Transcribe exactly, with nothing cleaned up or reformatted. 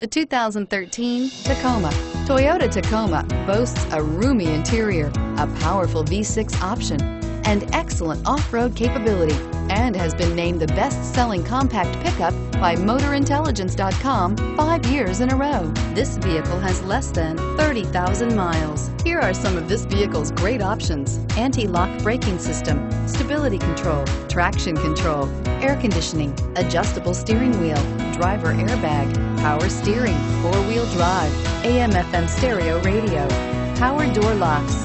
The two thousand thirteen Tacoma. Toyota Tacoma boasts a roomy interior, a powerful V six option, and excellent off-road capability, and has been named the best-selling compact pickup by Motor Intelligence dot com five years in a row. This vehicle has less than thirty thousand miles. Here are some of this vehicle's great options: anti-lock braking system, stability control, traction control, air conditioning, adjustable steering wheel, driver airbag, power steering, four-wheel drive, A M F M stereo radio, power door locks.